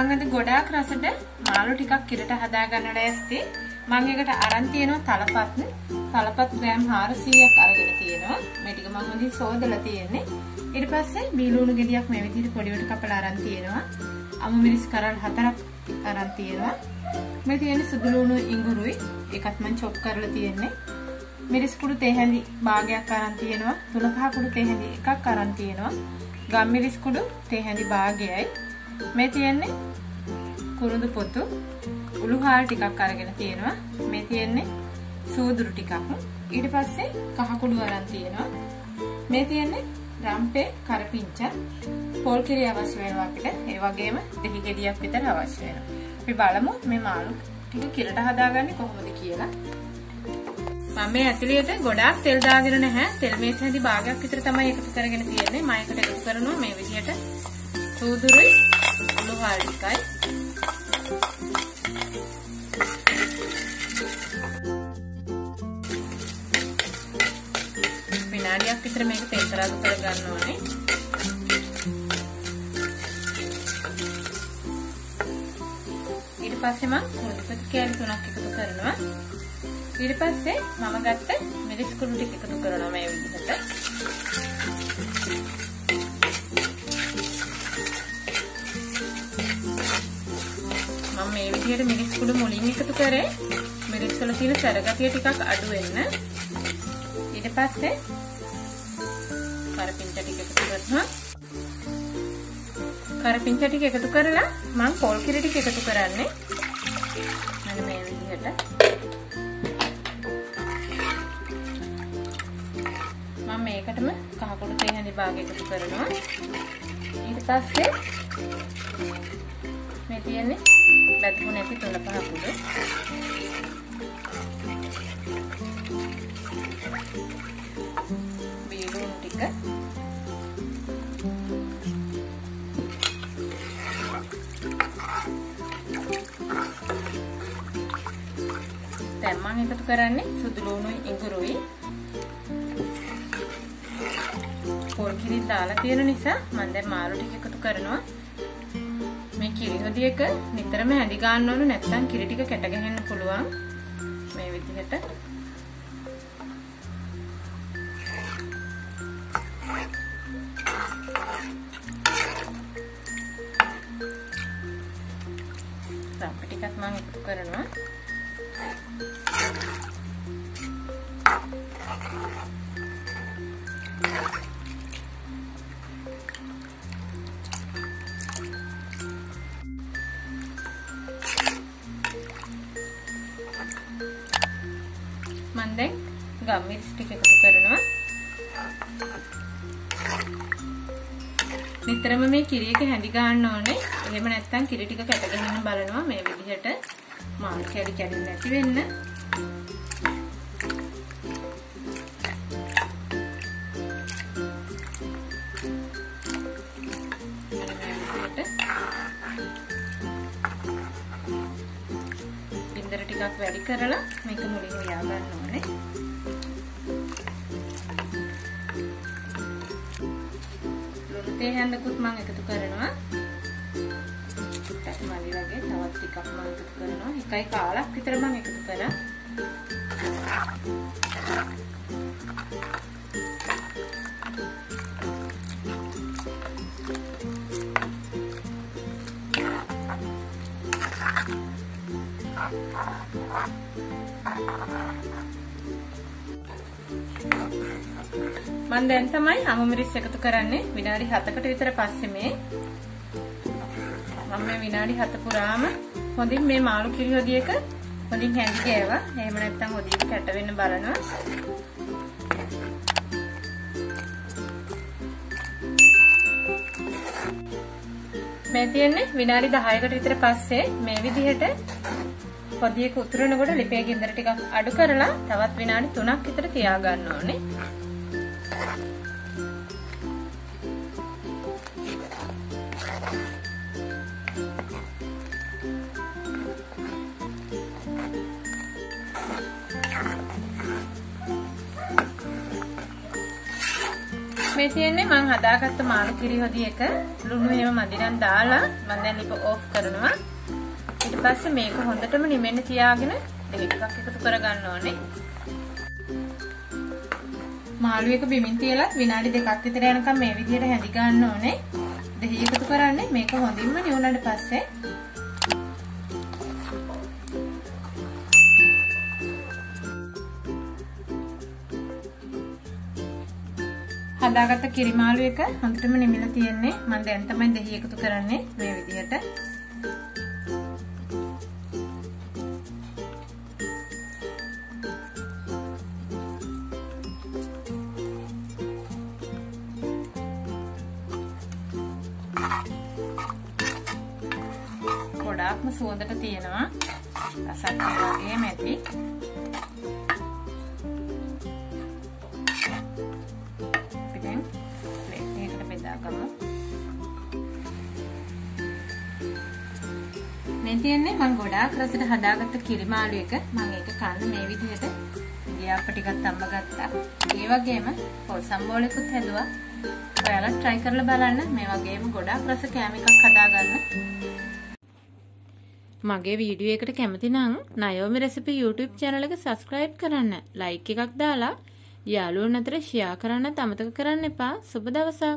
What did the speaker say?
मंग गोडा रसट मालू टिका किरट हदस्ती मंगेट अरंतीनो तलपत् तलपत् ग्राम हारसी अरगेनो मेट मंग सोदलतीये इट पास बीलून गिरी मेवीती पड़ोट कपल अरंतीनो अम मिर्च कर हतर अरंतीनो मेती सुदलून इंगुरु एक मंच उपकरलतीये मिर्च कुड़ तेहली बागे अक्कारंतीनो तुलपा कुड़ तेहली अक्कारंतीनो गम्मिरिच कुड़ तेहली बागे आई मेथियन्ने कुरुंदु पोत्तु उलुहाल टिकक करගෙන තියෙනවා මේ තියෙන්නේ සූදුරු ටිකක් ඊට පස්සේ කහ කුඩු වරන් තියෙනවා මේ තියෙන්නේ රම්පේ කරපිංච පොල් කිරිය අවශ්‍ය වෙනවා අපිට ඒ වගේම දෙහි ගෙඩියක් විතර අවශ්‍ය වෙනවා අපි බලමු මේ මාළු ටික කිරට හදාගන්නේ කොහොමද කියලා මම මේ ඇතුළේට ගොඩාක් තෙල් දාගෙන නැහැ තෙල් මේස හැදි භාගයක් විතර තමයි එකතු කරගෙන තියෙන්නේ මම එකට එකතු කරනවා මේ විදියට සූදුරුයි උලුහාල් ටිකයි कितर मेक तेल तराजू पर करना है इड पासे मां कुंडपत के लिए तुना के कुछ करना है इड पासे मामा करते मेरे स्कूल टिके कुछ करना मैं ये भी करता मामा ये भी ये मेरे स्कूल मोली में कुछ करे मेरे स्कूल तीन सरगा तीन टिका का आडू है ना इड पासे करपिंच टिक एकटू करला मग पोळकिरी टिक एकटू कराने आणि මේ විදිහට මම මේකටම කහ කුඩු තේහඳි භාගය එකතු කරනවා ඊට පස්සේ මේ තියෙන්නේ වැදුණු නැති තොල පහ කුඩු බීලුන් ටික මම එකතු කරන්නේ සුදු ලුණුයි ඉඟුරුයි පොල් කිරි දාලා තියෙන නිසා මම දැන් මාළු ටික එකතු කරනවා මේ කිරි හොදි එක නිතරම හැඳි ගන්න ඕන නැත්නම් කිරි ටික කැට ගහන්න පුළුවන් මේ විදිහට රම්ප ටිකක් මම එකතු කරනවා मंदे गम्मी स्टिक करना नित्रम में किरी के हंडी गाड़ने ये मत किरी टीका कटके बलनवा मे विधिट माल कैडी कैडी වැඩි කරලා මේක මුලින් ලියා ගන්න ඕනේ. ලොටේ හැන්දකුත් මම එකතු කරනවා. ඊට මලි වගේ තවත් ටිකක් මම එකතු කරනවා. එකයි කාලක් විතර මම එකතු කරා. මම දැන් තමයි අමු මිරිස් එකතු කරන්නේ විනාඩි 7කට විතර පස්සේ මේ මම මේ විනාඩි 7 පුරාම හොඳින් මේ මාළු කිරි හොදියක හොඳින් හැඳි ගෑවා එහෙම නැත්නම් හොදියට කැට වෙන්න බලනවා මේ තියන්නේ විනාඩි 10කට විතර පස්සේ මේ විදිහට पदी उतरने लिपे गिंदर अड़करला तवत् विनाडी तुना तीयागने මේ තියෙන්නේ මම හදාගත්ත මාළු කිරි හොදි එක ලුණු එහෙම මදිනම් දාලා මම දැන් ලිප ඕෆ් කරනවා ඊට පස්සේ මේක හොඳටම නිමෙන්න තියාගෙන දෙක එකක් එකතු කරගන්න ඕනේ මාළු එක බිමින් තියලත් විනාඩි දෙකක් විතර යනකම් මේ විදිහට හැදි ගන්න ඕනේ දෙහි එකතු කරන්නේ මේක හොඳින්ම නිවුණාට පස්සේ හදාගත්ත කිරි මාළු එක හොඳටම නිමිලා තියෙන්නේ මම දැන් තමයි දෙහි එකතු කරන්නේ මේ විදිහට ගොඩාක්ම සුවඳට තියෙනවා රසක් වගේම ඇති තියෙන්නේ මම ගොඩාක් රසට හදාගත්ත කිරි මාළු එක මම ඒක කන්න මේ විදිහට ගියාප්ප ටිකක් අම්ම ගත්තා. ඒ වගේම පොල් සම්බෝලයකුත් හැදුවා. ඔයාලා try කරලා බලන්න මේ වගේම ගොඩාක් රස කෑම එකක් හදාගන්න. මගේ වීඩියෝ එකට කැමති නම් නයෝමි රෙසිපි YouTube channel එක subscribe කරන්න, like එකක් දාලා යාළුවොන් අතර share කරන්න අමතක කරන්න එපා. සුබ දවසක්.